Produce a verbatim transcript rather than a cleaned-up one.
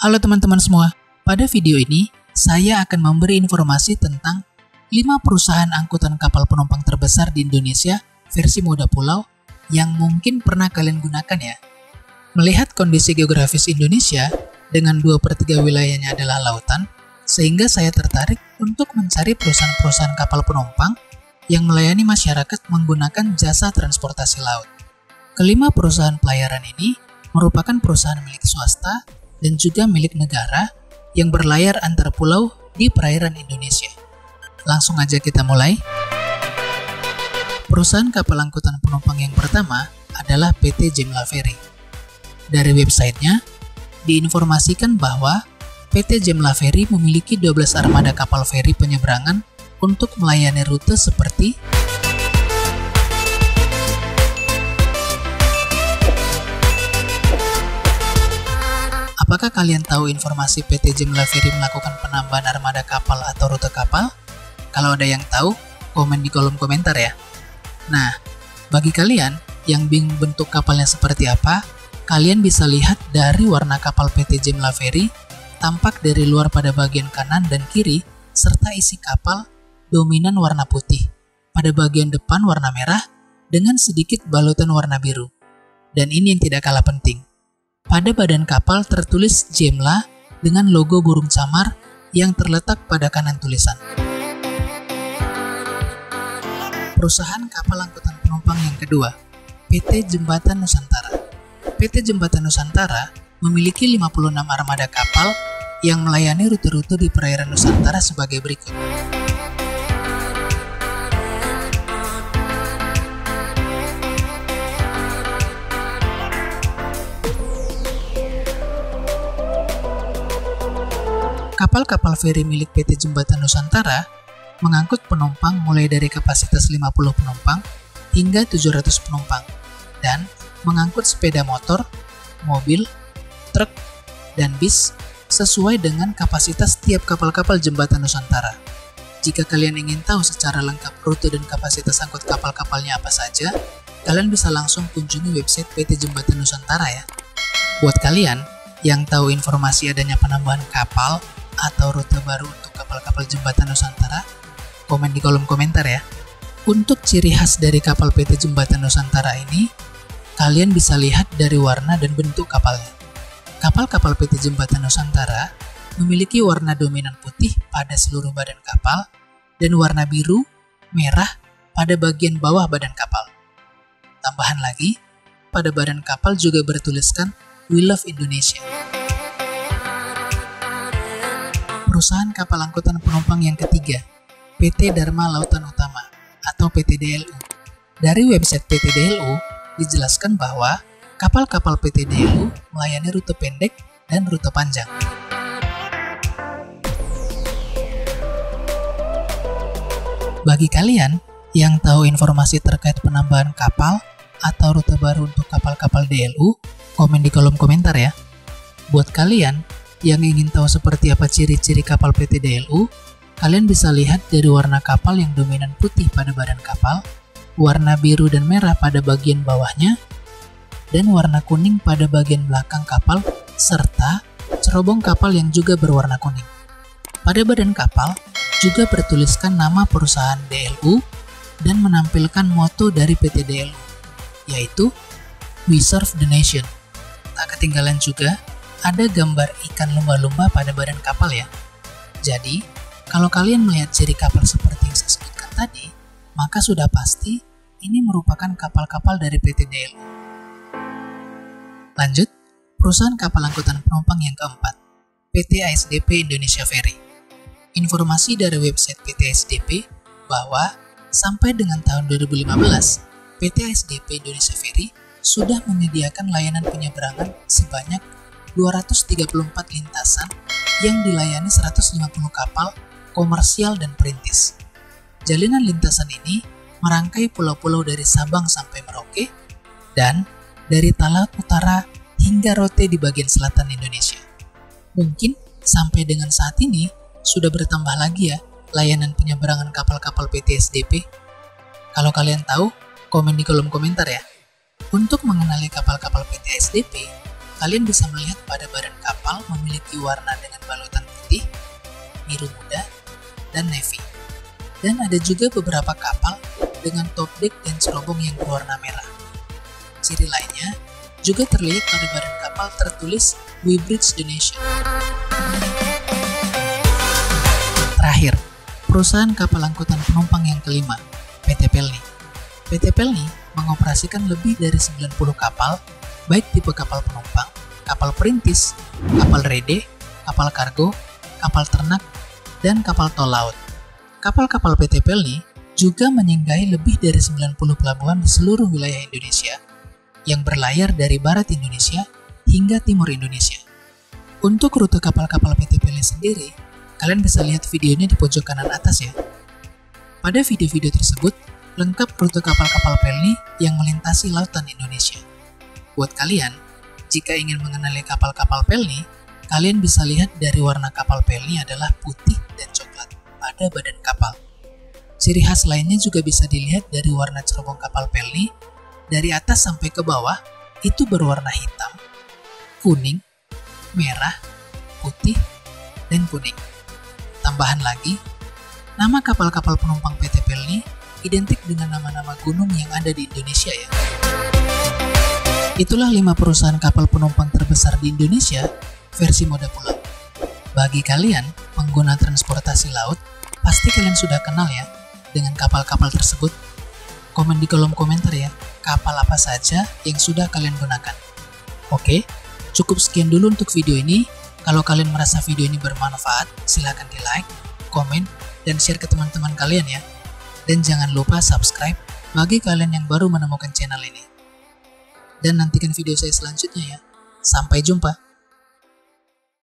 Halo teman-teman semua, pada video ini saya akan memberi informasi tentang lima perusahaan angkutan kapal penumpang terbesar di Indonesia versi Moda Pulau yang mungkin pernah kalian gunakan ya. Melihat kondisi geografis Indonesia dengan dua per tiga wilayahnya adalah lautan, sehingga saya tertarik untuk mencari perusahaan-perusahaan kapal penumpang yang melayani masyarakat menggunakan jasa transportasi laut. Kelima perusahaan pelayaran ini merupakan perusahaan milik swasta dan juga milik negara yang berlayar antar pulau di perairan Indonesia. Langsung aja kita mulai. Perusahaan kapal angkutan penumpang yang pertama adalah P T. Jemla Ferry. Dari websitenya, diinformasikan bahwa P T. Jemla Ferry memiliki dua belas armada kapal feri penyeberangan untuk melayani rute seperti Apakah kalian tahu informasi P T. Jemla Ferry melakukan penambahan armada kapal atau rute kapal? Kalau ada yang tahu, komen di kolom komentar ya. Nah, bagi kalian yang bingung bentuk kapalnya seperti apa, kalian bisa lihat dari warna kapal P T. Jemla Ferry tampak dari luar pada bagian kanan dan kiri, serta isi kapal dominan warna putih, pada bagian depan warna merah dengan sedikit balutan warna biru. Dan ini yang tidak kalah penting. Pada badan kapal tertulis Jemla dengan logo burung camar yang terletak pada kanan tulisan. Perusahaan kapal angkutan penumpang yang kedua, P T. Jembatan Nusantara. P T. Jembatan Nusantara memiliki lima puluh enam armada kapal yang melayani rute-rute di perairan Nusantara sebagai berikut. Kapal-kapal feri milik P T. Jembatan Nusantara mengangkut penumpang mulai dari kapasitas lima puluh penumpang hingga tujuh ratus penumpang dan mengangkut sepeda motor, mobil, truk, dan bis sesuai dengan kapasitas tiap kapal-kapal Jembatan Nusantara. Jika kalian ingin tahu secara lengkap rute dan kapasitas angkut kapal-kapalnya apa saja, kalian bisa langsung kunjungi website P T. Jembatan Nusantara ya. Buat kalian yang tahu informasi adanya penambahan kapal atau rute baru untuk kapal-kapal Jembatan Nusantara, komen di kolom komentar ya. Untuk ciri khas dari kapal P T. Jembatan Nusantara ini, kalian bisa lihat dari warna dan bentuk kapalnya. Kapal-kapal P T. Jembatan Nusantara memiliki warna dominan putih pada seluruh badan kapal dan warna biru, merah pada bagian bawah badan kapal. Tambahan lagi, pada badan kapal juga bertuliskan We Love Indonesia. Perusahaan kapal angkutan penumpang yang ketiga, P T. Dharma Lautan Utama atau P T. D L U. Dari website P T. D L U dijelaskan bahwa kapal-kapal P T. D L U melayani rute pendek dan rute panjang. Bagi kalian yang tahu informasi terkait penambahan kapal atau rute baru untuk kapal-kapal D L U, komen di kolom komentar ya. Buat kalian yang ingin tahu seperti apa ciri-ciri kapal P T. D L U, kalian bisa lihat dari warna kapal yang dominan putih pada badan kapal, warna biru dan merah pada bagian bawahnya, dan warna kuning pada bagian belakang kapal, serta cerobong kapal yang juga berwarna kuning. Pada badan kapal juga bertuliskan nama perusahaan D L U dan menampilkan moto dari P T. D L U, yaitu We Serve the Nation. Tak ketinggalan juga ada gambar ikan lumba-lumba pada badan kapal ya. Jadi, kalau kalian melihat ciri kapal seperti yang saya sebutkan tadi, maka sudah pasti ini merupakan kapal-kapal dari P T. D L U. Lanjut, perusahaan kapal angkutan penumpang yang keempat, P T. A S D P Indonesia Ferry. Informasi dari website P T. A S D P bahwa sampai dengan tahun dua ribu lima belas, P T. A S D P Indonesia Ferry sudah menyediakan layanan penyeberangan sebanyak dua ratus tiga puluh empat lintasan yang dilayani seratus lima puluh kapal komersial dan perintis. Jalinan lintasan ini merangkai pulau-pulau dari Sabang sampai Merauke dan dari Talaut Utara hingga Rote di bagian selatan Indonesia. Mungkin sampai dengan saat ini sudah bertambah lagi ya layanan penyeberangan kapal-kapal P T. A S D P. Kalau kalian tahu, komen di kolom komentar ya. Untuk mengenali kapal-kapal P T. A S D P, kalian bisa melihat pada badan kapal memiliki memiliki warna dengan balutan putih, biru muda, dan navy. Dan ada juga beberapa kapal dengan top deck dan cerobong yang berwarna merah. Ciri lainnya juga terlihat pada badan kapal tertulis We Bridge the Nation. Terakhir, perusahaan kapal angkutan penumpang yang kelima, P T Pelni. P T Pelni mengoperasikan lebih dari sembilan puluh kapal, baik tipe kapal penumpang, kapal perintis, kapal rede, kapal kargo, kapal ternak, dan kapal tol laut. Kapal-kapal P T Pelni juga menyinggahi lebih dari sembilan puluh pelabuhan di seluruh wilayah Indonesia yang berlayar dari barat Indonesia hingga timur Indonesia. Untuk rute kapal-kapal P T Pelni sendiri, kalian bisa lihat videonya di pojok kanan atas ya. Pada video-video tersebut, lengkap rute kapal-kapal Pelni yang melintasi lautan Indonesia. Buat kalian, jika ingin mengenali kapal-kapal Pelni, kalian bisa lihat dari warna kapal Pelni adalah putih dan coklat pada badan kapal. Ciri khas lainnya juga bisa dilihat dari warna cerobong kapal Pelni, dari atas sampai ke bawah itu berwarna hitam, kuning, merah, putih, dan kuning. Tambahan lagi, nama kapal-kapal penumpang P T Pelni identik dengan nama-nama gunung yang ada di Indonesia ya. Itulah lima perusahaan kapal penumpang terbesar di Indonesia versi Moda Pulau. Bagi kalian pengguna transportasi laut, pasti kalian sudah kenal ya dengan kapal-kapal tersebut. Komen di kolom komentar ya, kapal apa saja yang sudah kalian gunakan. Oke, cukup sekian dulu untuk video ini. Kalau kalian merasa video ini bermanfaat, silahkan di like, komen, dan share ke teman-teman kalian ya. Dan jangan lupa subscribe bagi kalian yang baru menemukan channel ini. Dan nantikan video saya selanjutnya ya. Sampai jumpa.